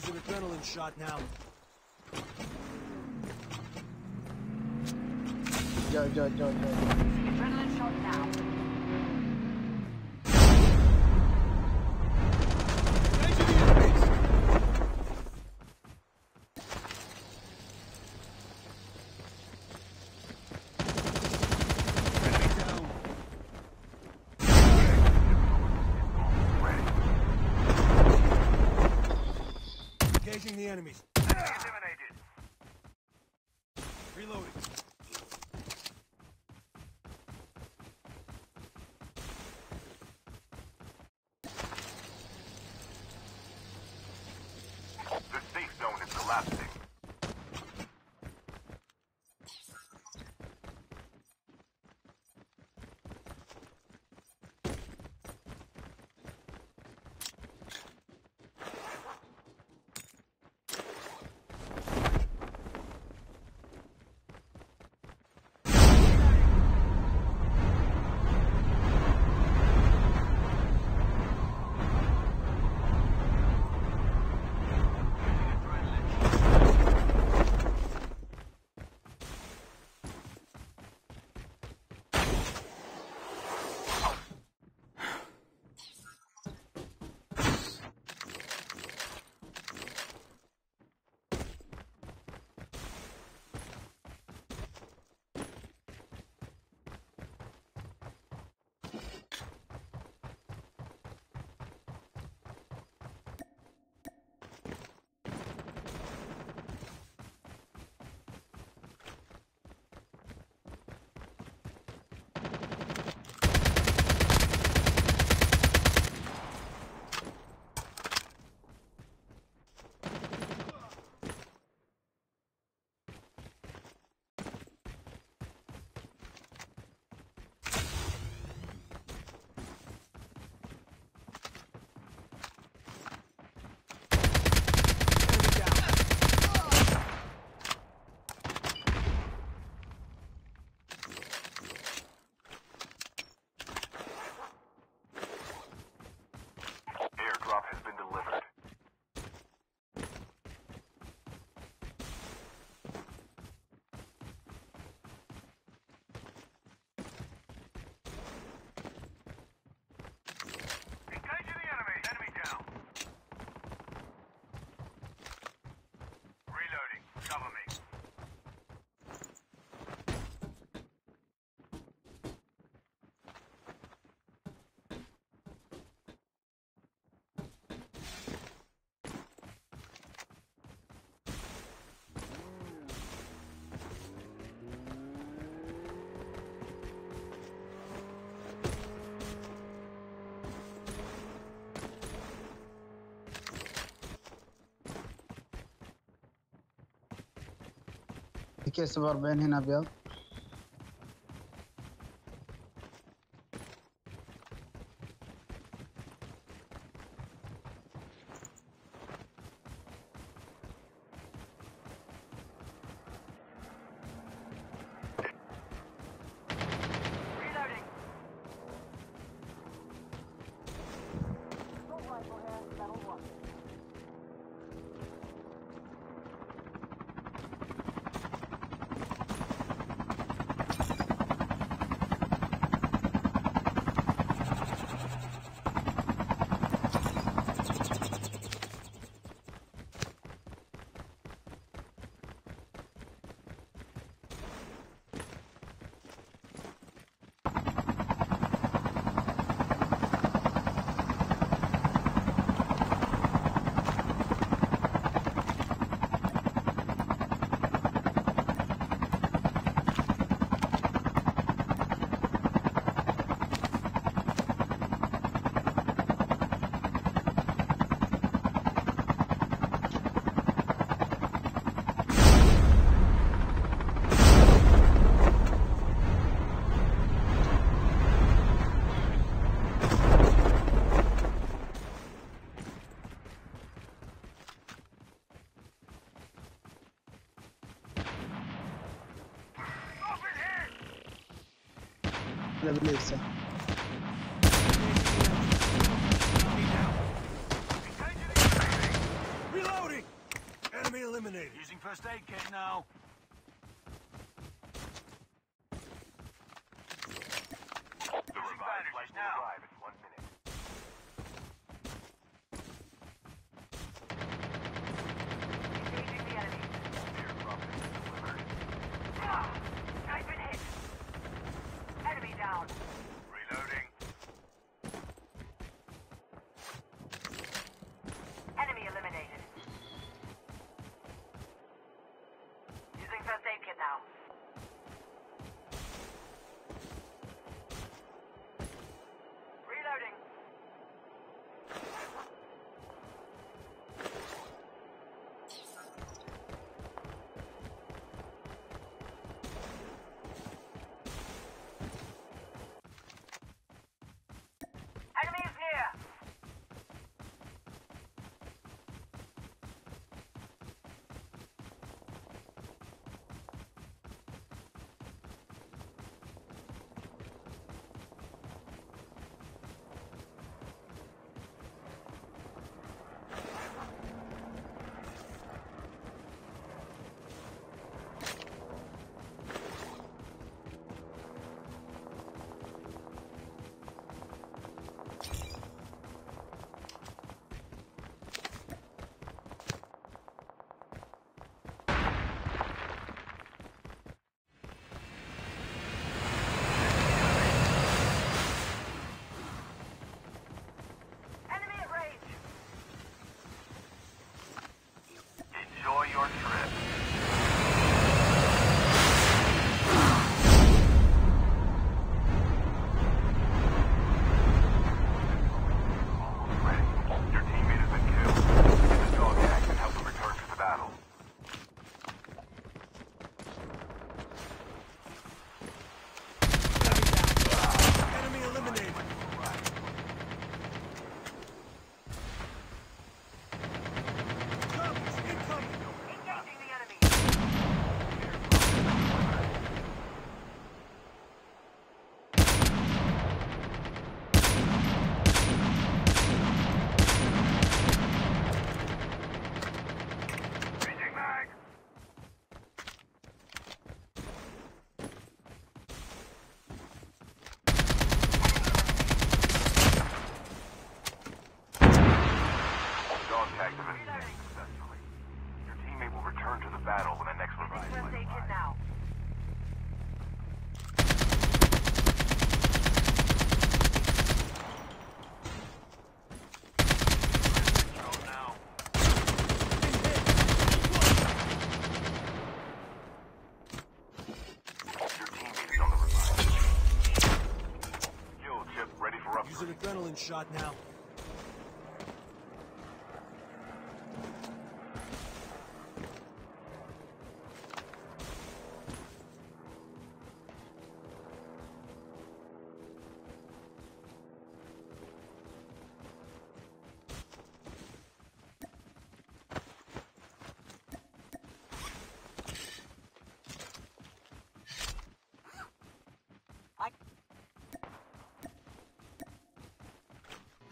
He's an adrenaline shot now. Go. Adrenaline shot now. Engaging the enemies. Eliminated. Reloading. The safe zone is collapsing. كي 47 هنا ابيض. I believe so. Reloading! first aid kit now. The revived flight will arrive in 1 minute. Engaging the enemy. Aircraft has been delivered. I've been hit. Enemy down. Reloading. Enemy eliminated. Using first aid kit now. Reloading. Enemy is here. Enjoy your trip. Almost ready. Your teammate has been killed. Get the dog tag and help him return to the battle. Enemy eliminated. Your teammate will return to the battle when the next revive flight arrives. Your teammate is on the revive. Kill chip ready for upgrade. Use an adrenaline shot now.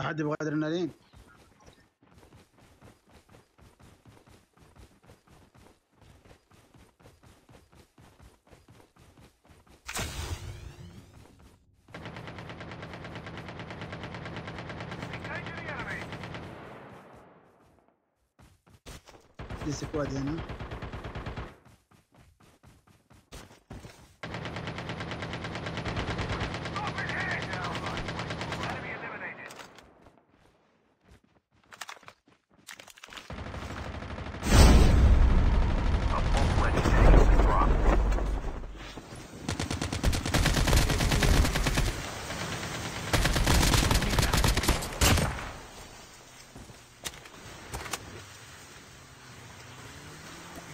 أحد يبغى أدرينالين؟ في سكواد هنا.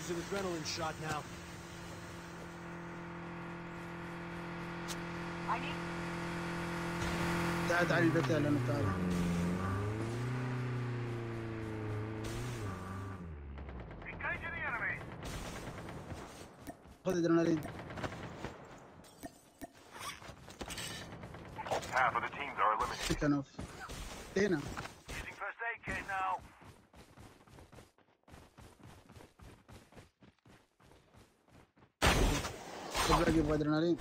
An adrenaline shot now. I need. تعال البيت لأنه تعال. Engage the enemy. خذ الأدرينالين. Half of the teams are eliminated. Enough. هنا. Using first aid kit now. كيف اجيب ادرينالين؟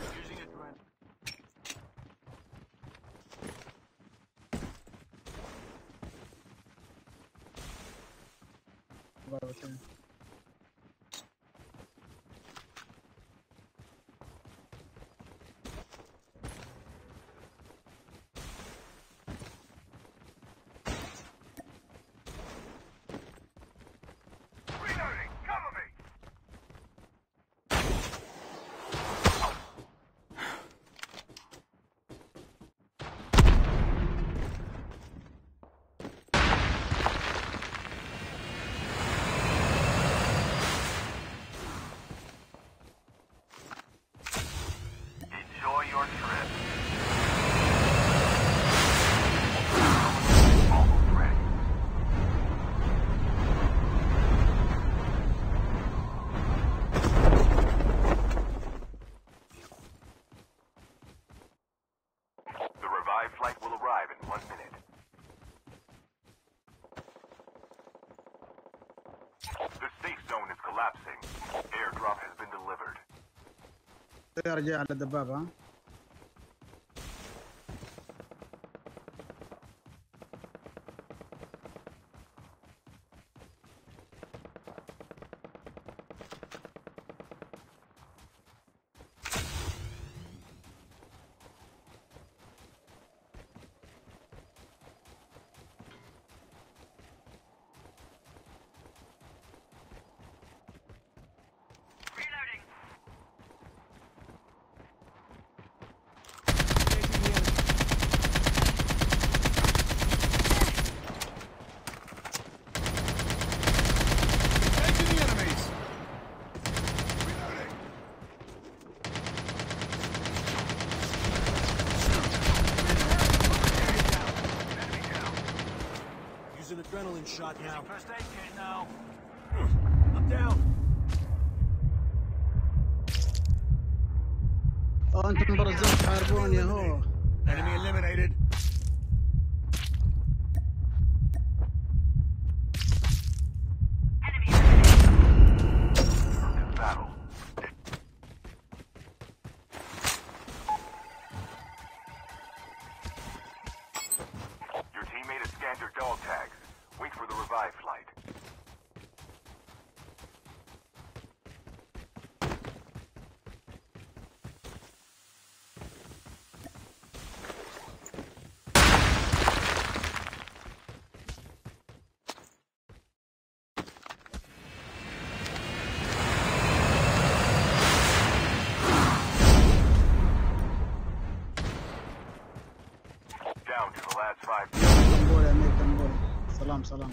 الطيارة جاية على الدبابة ها؟ Adrenaline shot now. First aid kit now. I'm down. Oh, انتم برزات تحاربون يا هو. Enemy eliminated. سلام سلام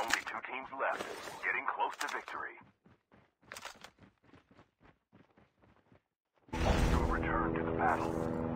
Only two teams left, getting close to victory. Battle.